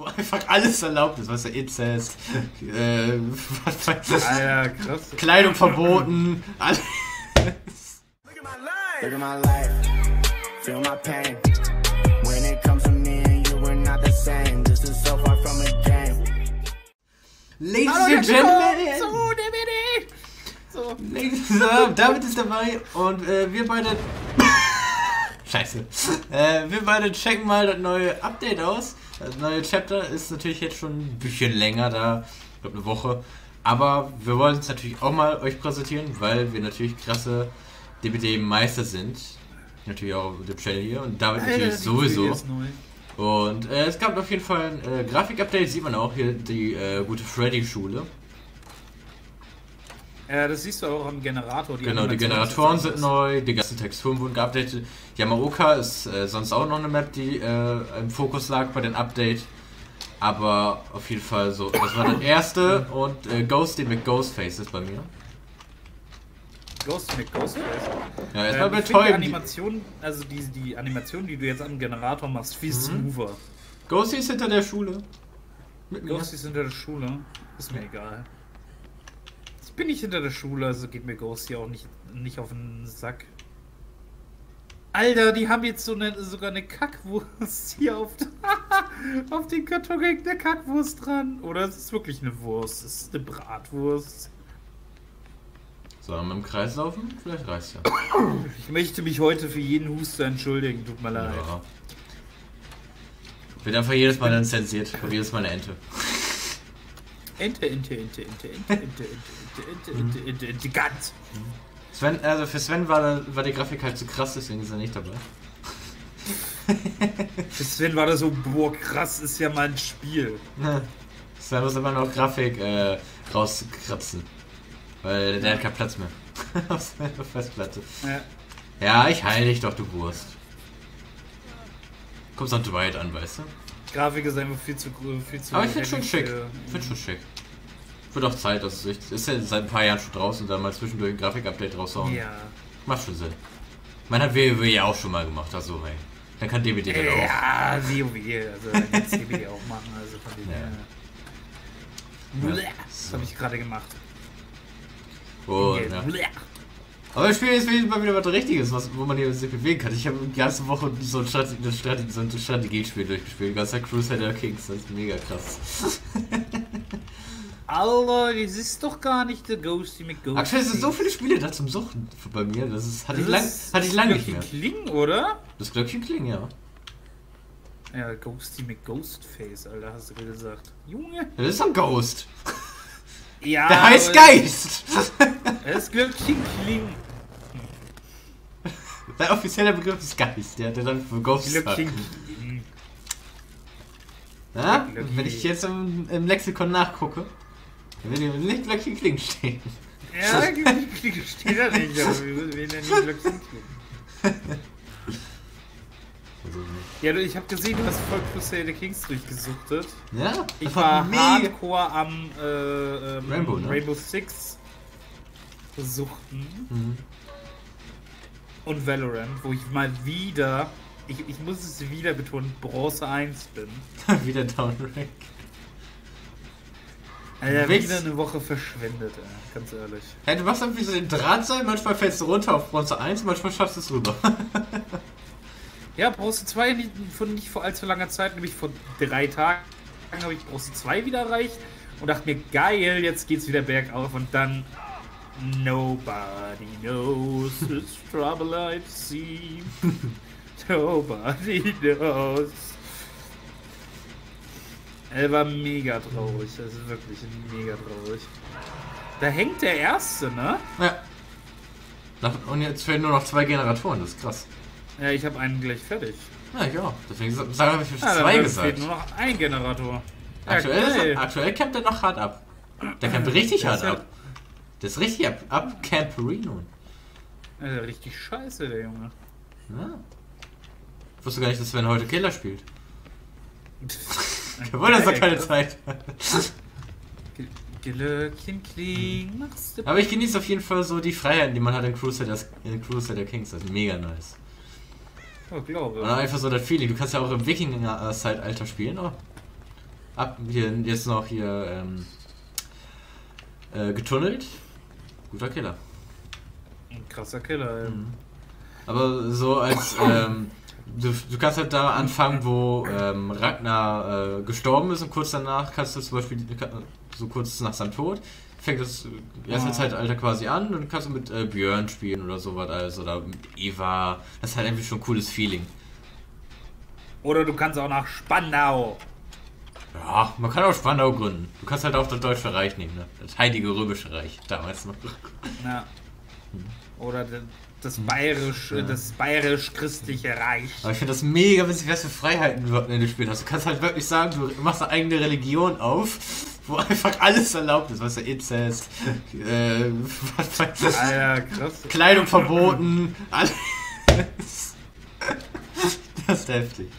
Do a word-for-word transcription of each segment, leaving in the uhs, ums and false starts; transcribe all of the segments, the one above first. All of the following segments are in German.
Wo einfach alles erlaubt ist, was weißt du, Inzest, äh, was weiß ich, ah, ja, krass. Kleidung verboten, alles. Look at my life, feel my pain. When it comes to me and you were not the same. This is so far from a game. Ladies and Gentlemen! So, David! So. Ladies and Gentlemen, David ist dabei und äh, wir beide. Scheiße. Äh, wir beide checken mal das neue Update aus. Das neue Chapter ist natürlich jetzt schon ein bisschen länger da, ich glaube eine Woche. Aber wir wollen es natürlich auch mal euch präsentieren, weil wir natürlich krasse D B D-Meister sind. Natürlich auch mit dem Channel hier und damit Alter, natürlich sowieso. Und äh, es gab auf jeden Fall ein äh, Grafik-Update, sieht man auch hier, die äh, gute Freddy-Schule. Ja, das siehst du auch am Generator. Die genau, die Generatoren sind ist. neu, die ganzen Texturen wurden geupdatet. Yamaoka ist äh, sonst auch noch eine Map, die äh, im Fokus lag bei den Update. Aber auf jeden Fall so, das war das erste und äh, Ghosty mit Ghostface ist bei mir. Ghost mit Ghostface? Ja, erstmal ähm, betäuben. Die Animation, also die, die Animation, die du jetzt am Generator machst, viel mhm. smoother. Ghosty ist hinter der Schule. Mit Ghosty ist hinter der Schule, ist mir egal. Bin ich hinter der Schule, also geht mir Ghost hier auch nicht, nicht auf den Sack. Alter, die haben jetzt so eine, sogar eine Kackwurst hier auf, auf den Karton hängt eine Kackwurst dran. Oder es ist wirklich eine Wurst, es ist eine Bratwurst. Sollen wir im Kreis laufen? Vielleicht reicht's ja. Ich möchte mich heute für jeden Huster entschuldigen, tut mir leid. Ja. Wird einfach jedes Mal dann zensiert, jedes Mal eine Ente. Ente, Ente, Ente, Ente, Ente, Ente, Ente, Ente, Ente, Ente, Ente, Ente, ganz. Sven, also für Sven war, war die Grafik halt zu krass, deswegen ist er nicht dabei. Für Sven war das so, boah, krass ist ja mal ein Spiel. Ja. Sven muss immer noch Grafik äh, rauskratzen. Weil der hat keinen Platz mehr. Auf seiner Festplatte. Ja. Ja, ich heil dich doch, du Wurst. Kommst an Dwight an, weißt du? Grafik ist einfach viel zu viel zu. Aber ich finde schon schick. Ich finde schon schick. Wird auch Zeit, dass es ist ja seit ein paar Jahren schon draußen und dann mal zwischendurch ein Grafik-Update raushauen. Ja. Macht schon Sinn. Man hat WoW ja auch schon mal gemacht, also ey. Dann kann D B D halt auch. Ja, WoW, also dann kann D B D auch machen, also von dem her. Das habe ich gerade gemacht. Oh, ja. Aber das Spiel ist mal wieder was Richtiges, was, wo man hier sich bewegen kann. Ich habe die ganze Woche so ein, Strategie, so ein Strategiespiel durchgespielt. Die ganze Crusader Kings, das ist mega krass. Alter, das ist doch gar nicht der Ghosty mit Ghosty. Aktuell sind so viele Spiele da zum Suchen bei mir. Das ist, hatte, das ich lang, ist, hatte ich lange nicht mehr. Das Glöckchen klingen, oder? Das Glöckchen klingen, ja. Ja, Ghosty mit Ghostface, Alter, hast du gerade gesagt. Junge. Das ist ein Ghost. Ja, der heißt Geist! Das Glöckchen klingt. Dein offizieller Begriff ist Geist, der hat dann für Ghost gesagt. Na, wenn ich jetzt im, im Lexikon nachgucke, dann wird ihm nicht Glöckchen klingen stehen. Ja, Glöckchen klingen steht da nicht, aber wir werden ja nicht Glöckchen klingen. Ja, ich hab gesehen, du hast voll Crusader Kings durchgesuchtet. Ja? Ich war hardcore am äh, ähm, Rainbow, ne? Rainbow Six gesuchten. Mhm. Und Valorant, wo ich mal wieder, ich, ich muss es wieder betonen, Bronze eins bin. Wieder Downrank. Alter, wieder eine Woche verschwendet, ey, ganz ehrlich. Hey, du machst irgendwie so den Draht sein, manchmal fällst du runter auf Bronze eins, manchmal schaffst du es rüber. Ja, Bronze zwei nicht, von nicht vor allzu langer Zeit, nämlich vor drei Tagen habe ich Bronze zwei wieder erreicht und dachte mir, geil, jetzt geht's wieder bergauf und dann Nobody knows the trouble I've seen. Nobody knows. Er war mega traurig, das ist wirklich mega traurig. Da hängt der erste, ne? Ja. Und jetzt fehlen nur noch zwei Generatoren, das ist krass. Ja, ich habe einen gleich fertig. Ja, ich auch. Deswegen habe ich für ja, zwei gesagt. Es fehlt nur noch ein Generator. Ja, aktuell, aktuell campt er noch hart ab. Der campt richtig das hart ab. Das ist richtig ab, ab Camperino. Also richtig scheiße, der Junge. Ja. Ich wusste gar nicht, dass Sven heute Killer spielt. Jawohl, das ist doch keine Zeit. Glöckchen kling, machst du. Aber ich genieße auf jeden Fall so die Freiheiten, die man hat in Crusader, in Crusader Kings. Das ist mega nice. Oh, glaube. Und einfach so das Feeling. Du kannst ja auch im Wikinger-Zeitalter spielen, oder? Ab, hier, jetzt noch hier ähm, äh, getunnelt. Guter Killer. Ein krasser Killer, ja. Mhm. Aber so als ähm, du, du kannst halt da anfangen, wo ähm, Ragnar äh, gestorben ist, und kurz danach kannst du zum Beispiel so kurz nach seinem Tod fängt das erste Zeitalter quasi an, und dann kannst du mit äh, Björn spielen oder sowas alles, oder mit Eva. Das ist halt irgendwie schon ein cooles Feeling. Oder du kannst auch nach Spandau. Ja, man kann auch Spandau gründen. Du kannst halt auch das Deutsche Reich nehmen, ne? Das Heilige Römische Reich, damals noch. Ja. Oder das bayerisch, ja. das bayerisch-christliche Reich. Aber ich finde das mega witzig, was für Freiheiten du in dem Spiel hast. Du kannst halt wirklich sagen, du machst eine eigene Religion auf, wo einfach alles erlaubt ist. Was der Inzest, äh, was weiß ich, ah, ja, krass. Kleidung verboten, alles. Das ist heftig.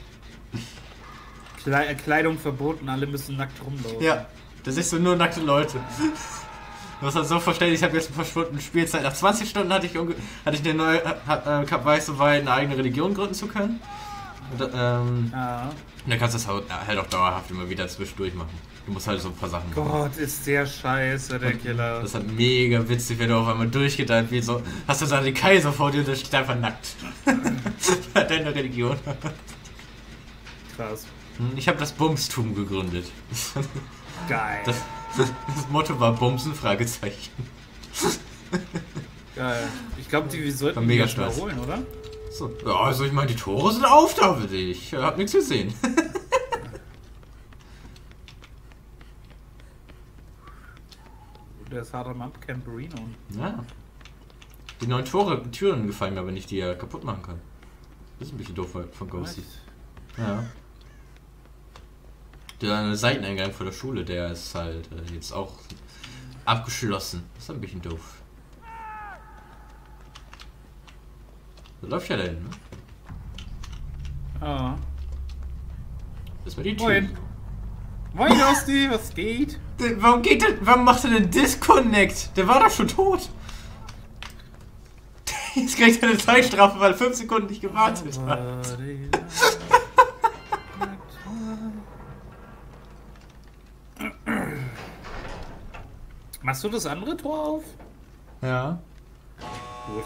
Kleidung verboten, alle müssen nackt rumlaufen. Ja, das ist so nur nackte Leute. Du hast das so verstanden, ich habe jetzt ein paar Stunden Spielzeit. Nach zwanzig Stunden hatte ich, hatte ich eine neue, hab, war ich so weit, eine eigene Religion gründen zu können. Und, ähm, ja. Dann kannst du das halt auch dauerhaft immer wieder zwischendurch machen. Du musst halt so ein paar Sachen machen. Gott, ist der scheiße, der Killer. Und das ist halt mega witzig, wenn du auf einmal durchgedeiht wirst. So, hast du da den Kaiser vor dir und der steht einfach nackt. Deine Religion. Krass. Ich habe das Bumstum gegründet. Geil. Das, das, das Motto war Bumsen, Fragezeichen. Geil. Ich glaube, die wir sollten mega die mal holen, oder? So. Ja, also ich meine, die Tore sind auf, David. Ich habe nichts gesehen. Der ist hart am Abcamperino. Ja. Die neuen Tore, Türen gefallen mir aber nicht, die er kaputt machen kann. Das ist ein bisschen doof von Ghosty. Ja. Der Seiteneingang vor der Schule, der ist halt äh, jetzt auch abgeschlossen. Das ist ein bisschen doof. Da läuft ja dahin, ne? Ah. Das war die Tür. Moin. Moin, Osti, was geht? Der, warum geht der, warum macht er den Disconnect? Der war doch schon tot. Jetzt kriegt er eine Zeitstrafe, weil er fünf Sekunden nicht gewartet hat. Machst du das andere Tor auf? Ja. Gut.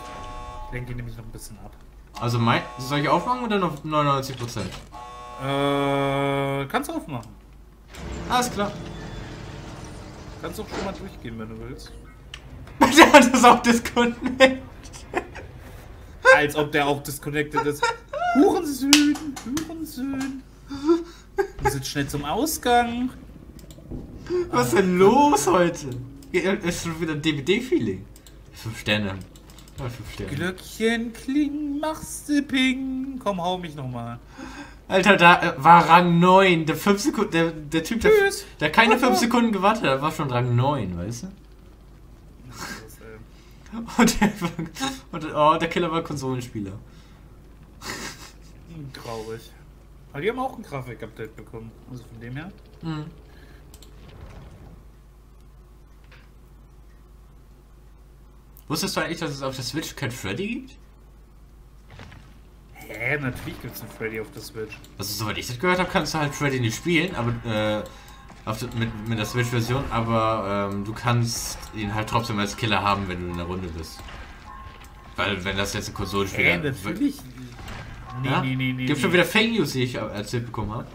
Ich denke nämlich noch ein bisschen ab. Also mein, soll ich aufmachen oder noch neunundneunzig Prozent? Äh, kannst du aufmachen. Alles klar. Kannst du auch schon mal durchgehen, wenn du willst. Der hat das auch disconnected. Als ob der auch disconnected ist. Hurensöhn, Hurensöhn. Wir sind schnell zum Ausgang. Was ist denn los heute? Ist schon wieder ein D V D-Feeling. fünf Sterne. Ja, fünf Sterne. Glöckchen kling, machst du ping. Komm, hau mich nochmal. Alter, da war Rang neun. Der, fünf Sekunden, der, der Typ, der, der keine fünf Sekunden gewartet hat, war schon Rang neun, weißt du? Und der, und, oh, der Killer war Konsolenspieler. Traurig. Aber die haben auch ein Grafik-Update bekommen. Also von dem her. Mhm. Wusstest du eigentlich, dass es auf der Switch kein Freddy gibt? Hä, natürlich gibt es einen Freddy auf der Switch. Also soweit ich das gehört habe, kannst du halt Freddy nicht spielen, aber äh, auf, mit, mit der Switch-Version, aber ähm, du kannst ihn halt trotzdem als Killer haben, wenn du in der Runde bist. Weil wenn das jetzt ein Konsolenspiel ist. Natürlich. Nee, ja? nee, nee, nee. Gibt schon wieder Fake News, die ich erzählt bekommen habe.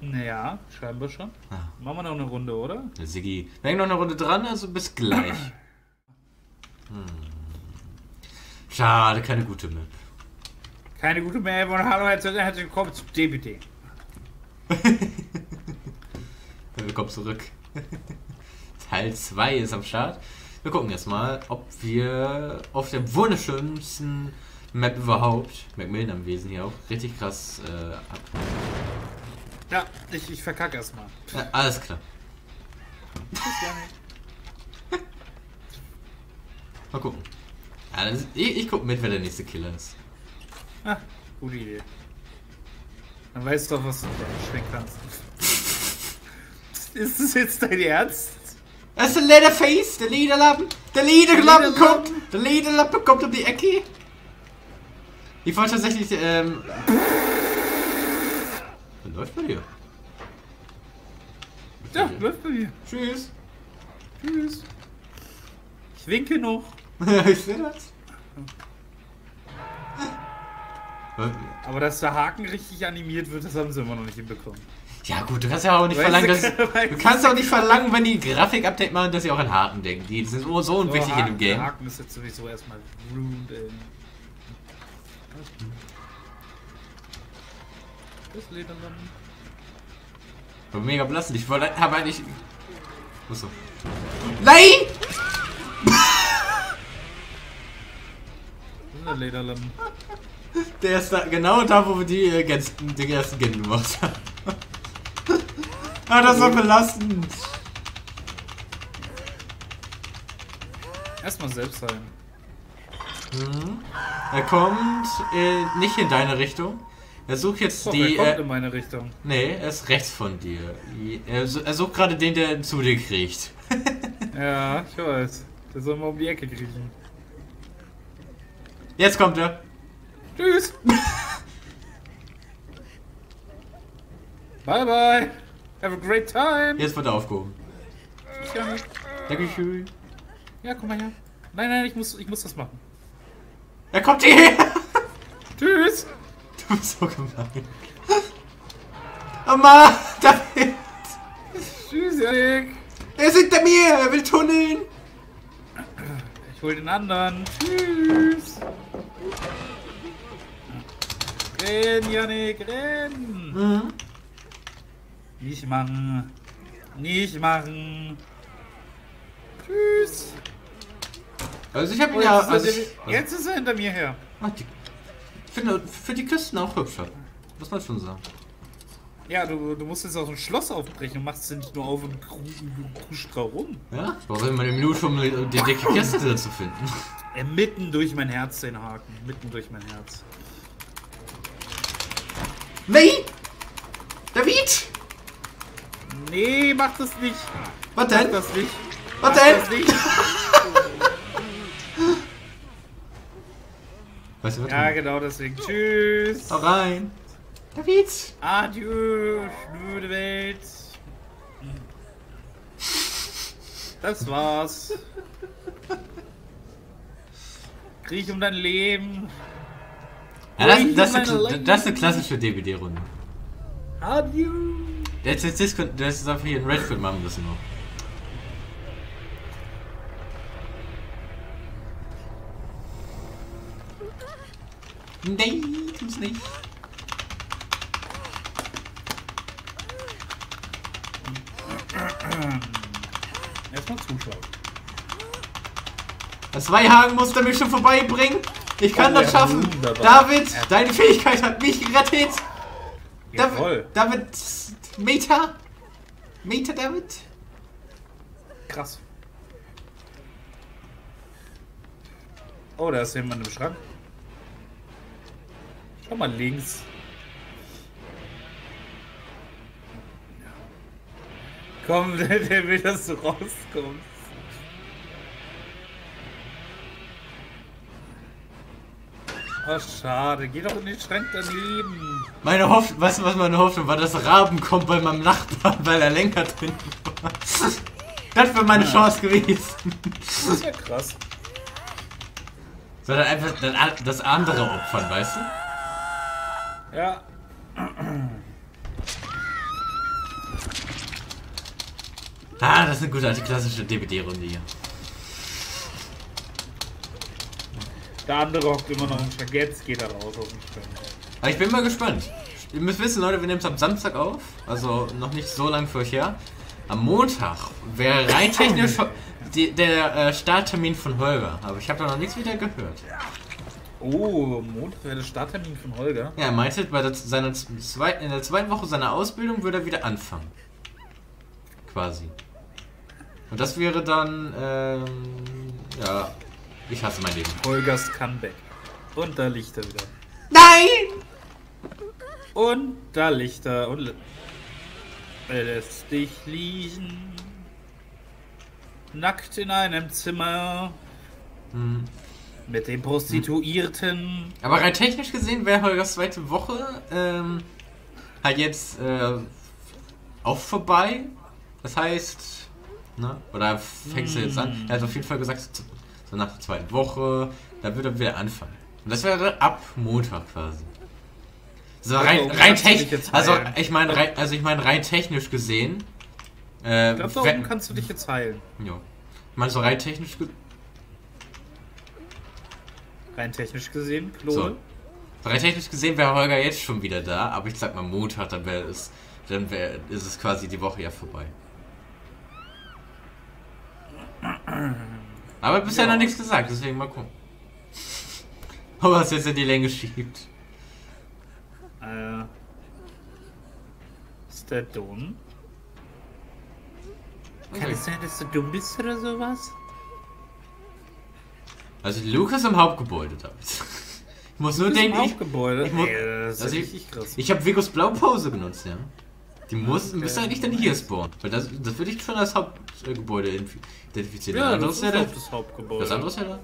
Naja, scheinbar schon. Ah. Machen wir noch eine Runde, oder? Ja, Siggi. Wir hängen noch eine Runde dran, also bis gleich. Hm. Schade, keine gute Map. Keine gute Map und hallo, herzlich willkommen zu D B D. Willkommen zurück. Teil zwei ist am Start. Wir gucken jetzt mal, ob wir auf der wunderschönsten Map überhaupt, McMillan am Wesen hier auch, richtig krass äh, ab. Ja, ich, ich verkacke erstmal. Ja, alles klar. Tschüss, Janik. Mal gucken. Ja, ist, ich, ich guck mit, wer der nächste Killer ist. Ah, gute Idee. Dann weißt du doch, was du anstecken kannst. Ist das jetzt dein Ernst? Das ist der Lederface, der Lederlappen. Der Lederlappen kommt. Der Lederlappen kommt um die Ecke. Ich wollte tatsächlich, ähm... Was läuft bei dir? Ja, läuft bei mir. Tschüss. Tschüss. Ich winke noch. Ich sehe das. Aber dass der Haken richtig animiert wird, das haben sie immer noch nicht hinbekommen. Ja gut, du kannst ja auch nicht weißt verlangen, dass, du kannst auch nicht verlangen, wenn die Grafik-Update machen, dass sie auch an Haken denken. Die sind so, so unwichtig oh, in dem Game. Haken ist jetzt sowieso erstmal ruined. Ey. Das Lederlamm. War mega blass. Ich wollte, habe eigentlich... Achso. Nein! Das ist Lederlamm. Der ist da, genau da, wo wir die äh, ganzen, den ersten Gen gemacht haben. Ah, das war belastend. Erstmal selbst sein. Mhm. Er kommt äh, nicht in deine Richtung. Er sucht jetzt oh, die... Er kommt äh, in meine Richtung. Nee, er ist rechts von dir. Er, er sucht gerade den, der zu dir kriecht. Ja, ich weiß. Der soll mal um die Ecke kriechen. Jetzt kommt er. Tschüss. Bye bye. Have a great time. Jetzt wird er aufgehoben. Ja. Dankeschön. Ja, komm mal her. Nein, nein, ich muss, ich muss das machen. Er kommt hierher. Tschüss. Du bist so gemein. Oh Mann, David. Tschüss, Erik. Er ist hinter mir. Er will tunneln. Ich hol den anderen. Tschüss. Renn, Janik, renn! Mhm. Nicht machen! Nicht machen! Tschüss! Also ich hab ihn ja... Also ich, jetzt ist er hinter mir her! Ach, die, ich finde für die Küsten auch hübscher. Muss man schon sagen. Ja, du, du musst jetzt auch ein Schloss aufbrechen und machst es nicht nur auf und kruscht da rum. Ja? Ich brauche immer eine Minute, um die dicke Kiste zu finden. Ja, mitten durch mein Herz den Haken. Mitten durch mein Herz. Nee! David! Nee, mach das nicht! Was denn? Mach das nicht! Was mach denn? Das nicht. Weißt du, was? Ja, genau deswegen. Tschüss! Hau rein! David! Adieu, schnöde Welt! Das war's! Krieg um dein Leben! Ja, das, das, das, das ist eine klassische D B D-Runde. Adieu! Das ist, das ist einfach hier in Redfield machen müssen noch. Nee, tu's nicht. Erstmal zuschauen. Das zwei Hagen musste mich schon vorbeibringen. Ich kann oh, das schaffen! Wunderbar. David, deine Fähigkeit hat mich gerettet! Jawohl. David, David, Meta! Meta, David! Krass. Oh, da ist jemand im Schrank. Schau mal links. Komm, der, der will, dass du rauskommst. Oh, schade. Geh doch in den Schrank daneben. Meine Hoffnung, weißt du, was meine Hoffnung war? Dass Raben kommt bei meinem Nachbarn, weil der Lenker drin war. Das wäre meine ja. Chance gewesen. Das ist ja krass. Sondern einfach das andere opfern, weißt du? Ja. Ah, das ist eine gute alte klassische D B D-Runde hier. Der andere hockt immer noch im Schrank. Jetzt geht er raus aus dem Schrank. Ich bin mal gespannt. Ihr müsst wissen, Leute, wir nehmen es am Samstag auf. Also noch nicht so lang für euch her. Am Montag wäre rein technisch die, der äh, Starttermin von Holger. Aber ich habe da noch nichts wieder gehört. Oh, Montag wäre der Starttermin von Holger? Ja, er meinte, bei der, seiner zweiten, in der zweiten Woche seiner Ausbildung würde er wieder anfangen. Quasi. Und das wäre dann, ähm, ja... Ich hasse mein Leben. Holgers Comeback. Und da liegt er wieder. Nein! Und da liegt er und... Er lässt dich liegen. Nackt in einem Zimmer. Hm. Mit den Prostituierten. Hm. Aber rein technisch gesehen wäre Holgers zweite Woche ähm, halt jetzt äh, auch vorbei. Das heißt, ne? Oder fängst du jetzt an? Er hat auf jeden Fall gesagt, so nach der zweiten Woche, da wird er wieder anfangen. Und das wäre ab Montag quasi. So rein, rein technisch, also ich meine, rein, also ich meine rein technisch gesehen. Äh, ich glaube, da oben kannst du dich jetzt heilen. Jo. Ich meine so rein technisch. Rein technisch gesehen, Klone. So. Rein technisch gesehen wäre Holger jetzt schon wieder da, aber ich sag mal Montag, dann wäre es, dann wär, ist es quasi die Woche ja vorbei. Aber bisher ja noch nichts gesagt, deswegen mal gucken. Aber was jetzt in die Länge schiebt. Äh. Ist der dumm? Okay. Kann es sein, dass du dumm bist oder sowas? Also Luke ist im Hauptgebäude damit. Ich muss nur denken. Ich, ich, muss, Ey, das also ich, ich habe Vigos blaue Pause benutzt, ja. Die muss, okay. Müsste eigentlich dann hier spawnen. Weil das, das würde ich schon als Hauptgebäude identifizieren. Ja, das, das ist ja das, das Hauptgebäude. Das andere ist ja da.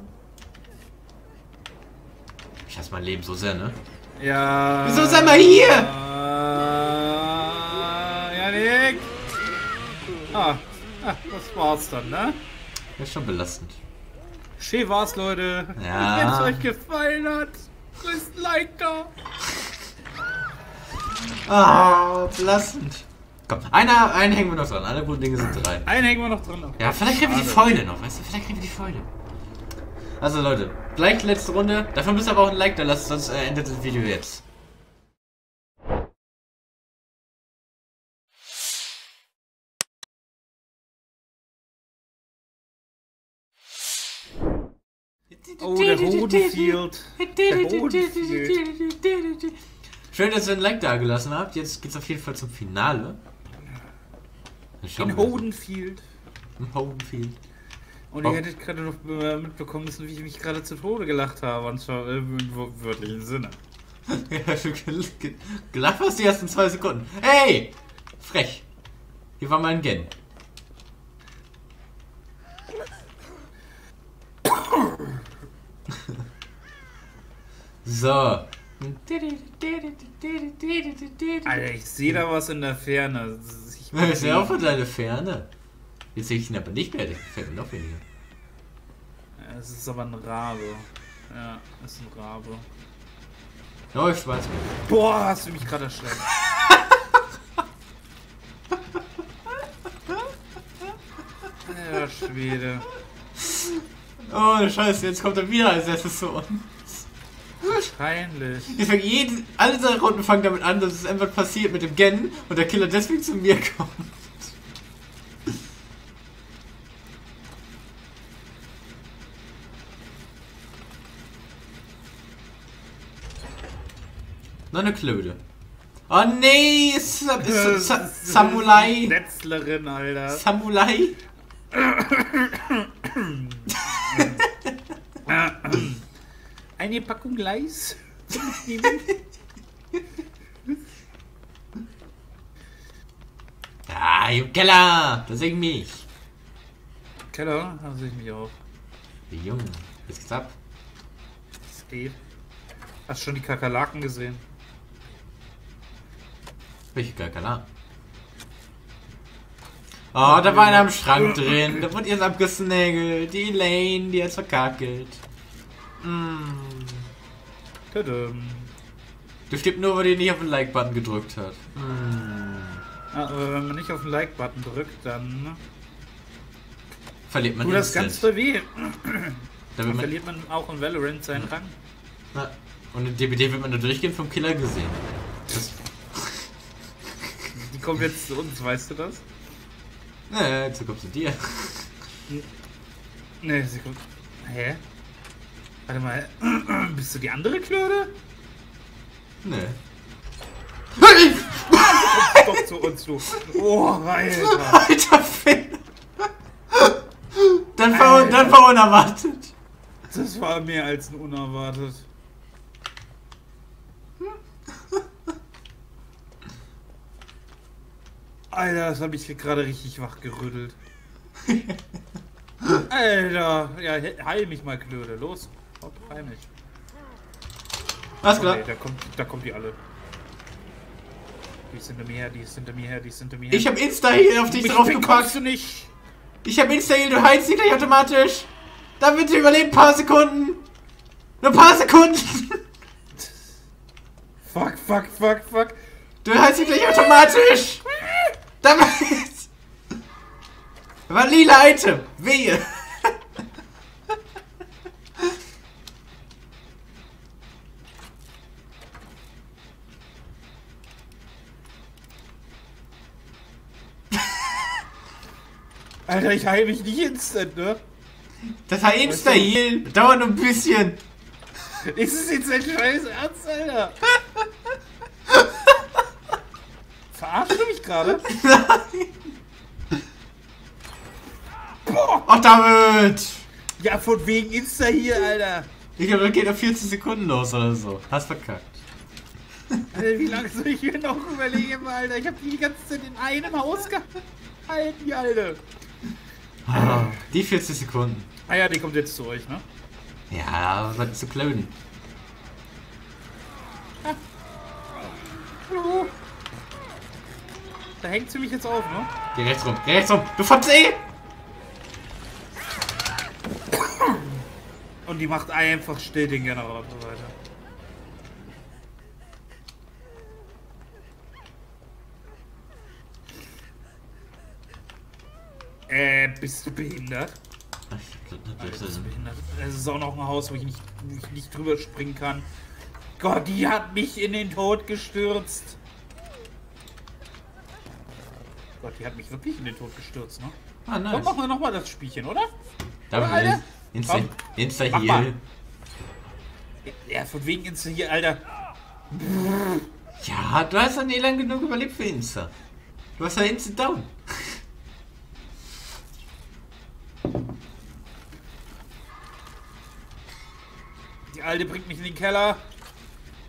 Ich hasse mein Leben so sehr, ne? Ja. Wieso sind wir hier? Ja, Janik. Ah, ah, das war's dann, ne? Das ist schon belastend. Schön war's, Leute. Ja. Wenn es euch gefallen hat, lasst ein Like da. Ah, belastend. Komm, einer, einen hängen wir noch dran. Alle guten Dinge sind drei. Einen hängen wir noch dran. Okay. Ja, vielleicht kriegen wir die Fäule noch, weißt du? Vielleicht kriegen wir die Fäule. Also Leute, gleich letzte Runde. Dafür müsst ihr aber auch ein Like da lassen, sonst äh, endet das Video jetzt. Oh, der Hodenfield. Der Hodenfield. Schön, dass ihr ein Like da gelassen habt. Jetzt geht's auf jeden Fall zum Finale. Im Hodenfield. Im Hodenfield. Und oh, ihr hättet gerade noch mitbekommen müssen, wie ich mich gerade zu Tode gelacht habe, und zwar im wörtlichen Sinne. Ja, schon gelacht hast du die ersten zwei Sekunden. Hey! Frech! Hier war mein Gen. So. Alter, ich sehe da was in der Ferne. Ich bin ja auch von deiner Ferne. Jetzt sehe ich ihn aber nicht mehr, der gefällt mir noch weniger. Es ist aber ein Rabe. Ja, es ist ein Rabe. Läuft, was? Boah, hast du mich gerade erschreckt. Ja, Schwede. Oh, Scheiße, jetzt kommt er wieder als erstes zu uns. Wahrscheinlich. Ich fange jeden, alle seine Runden fangen damit an, dass es einfach passiert mit dem Gen und der Killer deswegen zu mir kommt. Noch eine Klöde. Oh nee, Sa Sa Sa Samurai. Netzlerin, Alter. Samurai. Eine Packung Gleis. Ah, im Keller. Da sehe ich mich. Keller, da sehe ich mich auch. Wie jung. Jetzt geht's ab. Es geht. Hast schon die Kakerlaken gesehen? Welche Kakerlaken? Oh, da war einer am Schrank drin. Da wurde jetzt abgesnaggelt. Die Elaine, die hat's verkackelt. Mm. Du stirbst nur, weil die nicht auf den Like-Button gedrückt hat. Mm. Ah, aber wenn man nicht auf den Like-Button drückt, dann verliert man das ganze weh. Dann man verliert man auch in Valorant seinen Rang. Na, und in D B D wird man da durchgehend vom Killer gesehen. Das die kommt jetzt zu uns, weißt du das? Nee, jetzt kommt sie zu dir. Nee, sie kommt. Hä? Warte mal. Bist du die andere Klöde? Nee. Komm doch zu uns, du. Oh, Alter. Alter, Finn. Das war, das war unerwartet. Das war mehr als ein unerwartet. Alter, das habe ich gerade richtig wachgerüttelt. Alter, ja, heil mich mal, Klöde, los. Hopp, heil mich. Alles klar. Okay, da, kommt, da kommt die alle. Die ist hinter mir her, die ist hinter mir her, die ist hinter mir her. Ich hab Insta-Heal auf dich mich draufgepackt. Du nicht. Ich hab Insta-Heal, du heizt sie gleich automatisch. Damit wir überleben, paar Sekunden. Nur paar Sekunden. Fuck, fuck, fuck, fuck. Du heizt sie gleich automatisch. Damit. Das war ein lila Item. Wehe. Alter, ich heile mich nicht instant, ne? Das heißt Insta-Heal dauert nur ein bisschen. Ist es jetzt ein scheiß Ernst, Alter? Verarschst du mich gerade? Nein! Boah! Ach, damit! Ja, von wegen Insta-Heal, Alter! Ich glaube, das geht auf vierzehn Sekunden los oder so. Hast verkackt. Alter, wie lange soll ich hier noch überleben, Alter? Ich hab die ganze Zeit in einem Haus gehalten, Alter! Ah, die vierzig Sekunden. Ah ja, die kommt jetzt zu euch, ne? Ja, was zu klönen. Ah. Hallo. Da hängt sie mich jetzt auf, ne? Geh rechts rum, geh rechts rum, du Fotze! Und die macht einfach still den Generator weiter. Äh, bist du behindert? Alter, bist du behindert? Es ist auch noch ein Haus, wo ich nicht, nicht, nicht drüber springen kann. Gott, die hat mich in den Tod gestürzt. Gott, die hat mich wirklich in den Tod gestürzt, ne? Ah, nice. Komm, machen wir nochmal das Spielchen, oder? Danke. Insta, Insta hier. Ja, von wegen Insta hier, Alter. Ja, du hast ja nie lang genug überlebt für Insta. Du hast ja Insta down. Die Alte bringt mich in den Keller.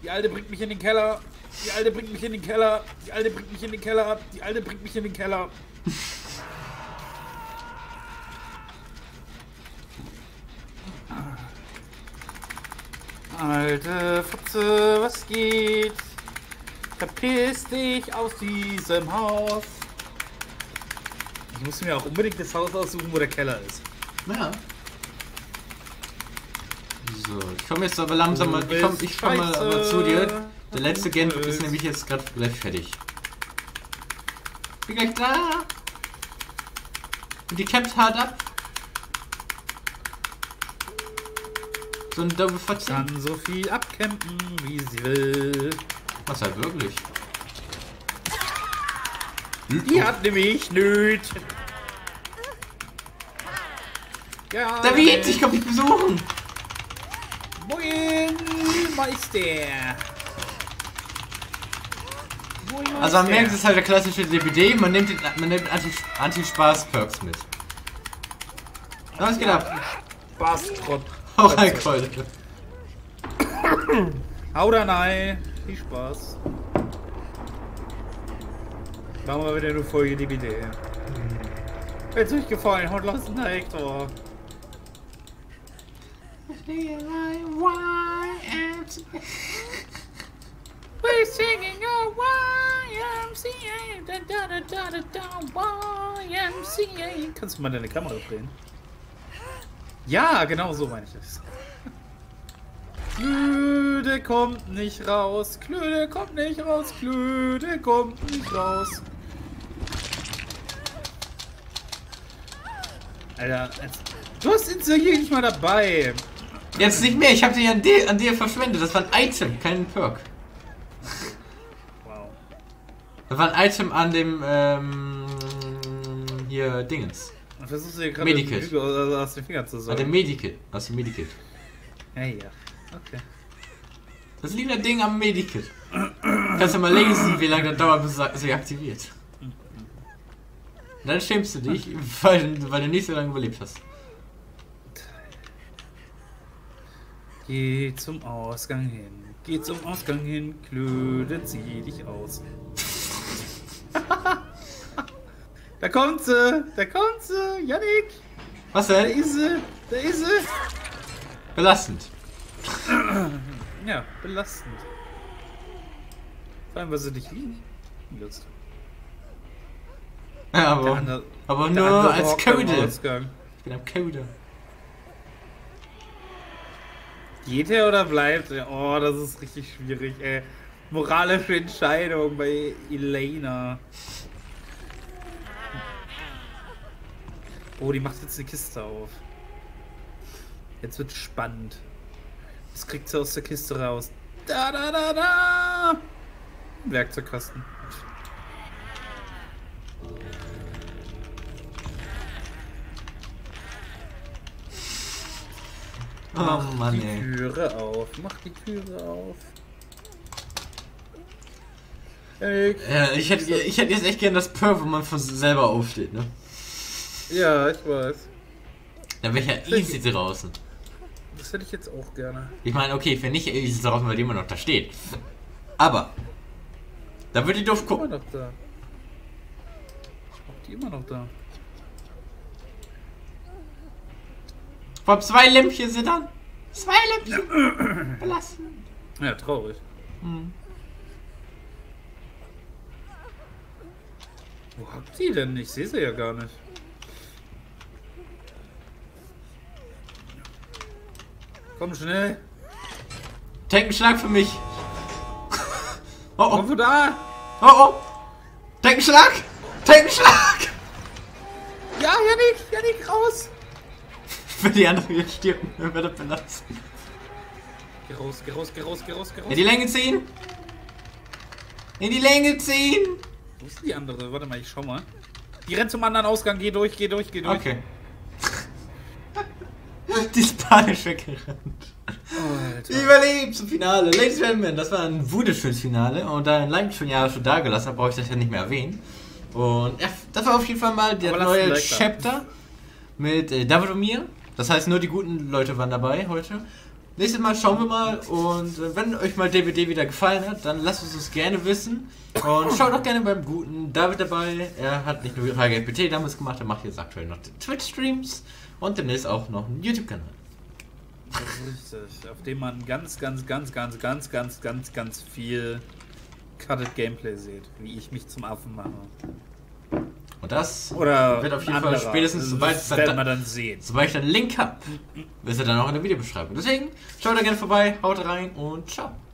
Die Alte bringt mich in den Keller. Die Alte bringt mich in den Keller. Die Alte bringt mich in den Keller. Die Alte bringt mich in den Keller. Alte Fotze, was geht? Verpiss dich aus diesem Haus. Ich muss mir auch unbedingt das Haus aussuchen, wo der Keller ist. Ja. So, ich komme jetzt aber langsam mal, ich komme ich komm mal aber zu dir. Der letzte Genf ist nämlich jetzt gerade gleich fertig. Bin gleich da. Und die kämpft hart ab. So ein Double vierzehn. Kann so viel abkämpfen, wie sie will. Was halt wirklich. Die hat nämlich nöt. Ja, David, ich komm dich besuchen. Moin, Meister. Moin, Meister. Also man merkt, es ist halt der klassische D B D, man nimmt, den, man nimmt Anti-Spaß-Perks mit. Was geht ab? Spaß-Trott. Hau rein, Keule. Hau da rein. Viel Spaß. Machen wir wieder eine Folge D B D. Wenn es euch gefallen hat, lasst einen Like da. We're singing a Y M C A, da da da da da da, Y M C A. Kannst du mal deine Kamera drehen? Ja, genau so meine ich das. Klöde kommt nicht raus, Klöde kommt nicht raus, Klöde kommt nicht raus. Alter, du hast ihn hier nicht mal dabei. Jetzt nicht mehr, ich hab den an dir, an dir verschwendet. Das war ein Item, kein Perk. Wow. Das war ein Item an dem, ähm, hier, Dingens. Und versuchst du hier gerade Medikit. Den aus den Fingern zu sagen. An dem Medikit, aus dem Medikit. Ja, ja, okay. Das lila Ding am Medikit. Kannst du mal lesen, wie lange das dauert, bis es sich aktiviert. Dann schämst du dich, weil, weil du nicht so lange überlebt hast. Geh zum Ausgang hin. Geh zum Ausgang hin, Klöde, zieh dich aus. Da kommt sie, da kommt sie, Janik. Was denn? Da ist sie, da ist sie. Belastend. Ja, belastend. Vor allem, weil sie dich lieben. Jetzt. Ja, aber, andere, aber nur als Köder. Ich bin am Köder. Geht er oder bleibt er? Oh, das ist richtig schwierig, ey. Moralische Entscheidung bei Elena. Oh, die macht jetzt eine Kiste auf. Jetzt wird's spannend. Was kriegt sie aus der Kiste raus? Da, da, da, da! Werkzeugkasten. Oh, mach Mann, die ey. Türe auf, mach die Türe auf. Ey, ja, ich hätte, ich hätte jetzt echt gern das Perf, wo man von selber aufsteht, ne? Ja, ich weiß. Dann wäre ich ja das easy ich, draußen. Das hätte ich jetzt auch gerne. Ich meine, okay, ich wäre nicht easy draußen, weil die immer noch da steht. Aber, da wird die doof gucken. Ich bin immer noch da. Ich hab die immer noch da. Vor zwei Lämpchen sind an. Zwei Lämpchen. Belassen. Ja, traurig. Hm. Wo habt ihr denn? Ich sehe sie ja gar nicht. Komm schnell. Deckenschlag für mich. Oh oh. Komm da. Oh oh. Deckenschlag. Deckenschlag. Ja, Janik. Janik, raus. Wenn die anderen hier stirben, dann wird er benutzt. Geh raus, geh raus, geh raus, geh raus, geh raus. In die Länge ziehen! In die Länge ziehen! Wo ist die andere? Warte mal, ich schau mal. Die rennt zum anderen Ausgang, geh durch, geh durch, geh durch. Okay. Die ist panisch weggerannt. Oh, überlebt zum Finale. Ladies and Gentlemen, das war ein wunderschönes Finale. Und da ein Like schon Jahre schon da gelassen habe, brauche ich das ja nicht mehr erwähnen. Und ja, das war auf jeden Fall mal der neue Chapter mit äh, David und mir. Das heißt, nur die guten Leute waren dabei heute. Nächstes Mal schauen wir mal. Und wenn euch mal D B D wieder gefallen hat, dann lasst uns das gerne wissen. Und schaut auch gerne beim guten David dabei. Er hat nicht nur H G P T damals gemacht, er macht jetzt aktuell noch Twitch-Streams. Und demnächst auch noch einen YouTube-Kanal. Richtig, auf dem man ganz, ganz, ganz, ganz, ganz, ganz, ganz, ganz viel Cutted Gameplay sieht. Wie ich mich zum Affen mache. Und das Oder wird auf jeden anderer. Fall spätestens, sobald ich dann, dann, dann Link habe, ist er dann auch in der Videobeschreibung. Deswegen, schaut da gerne vorbei, haut rein und ciao.